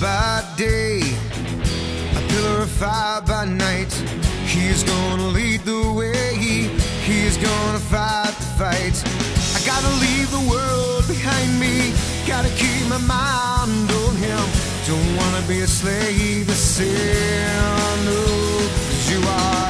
by day, a pillar of fire by night. He's gonna lead the way, he's gonna fight the fight. I gotta leave the world behind me, gotta keep my mind on him. Don't wanna be a slave to sin, no, 'cause you are.